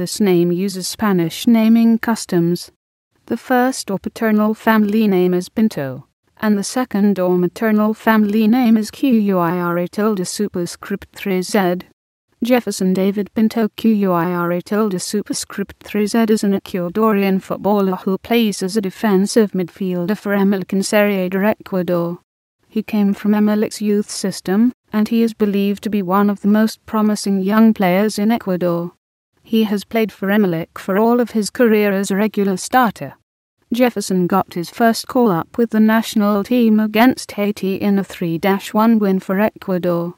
this name uses Spanish naming customs. The first or paternal family name is Pinto, and the second or maternal family name is Quiróz_3Z. Jefferson David Pinto Quiróz_3Z is an Ecuadorian footballer who plays as a defensive midfielder for Emelec in Serie A de Ecuador. He came from Emelec's youth system, and he is believed to be one of the most promising young players in Ecuador. He has played for Emelec for all of his career as a regular starter. Jefferson got his first call-up with the national team against Haiti in a 3-1 win for Ecuador.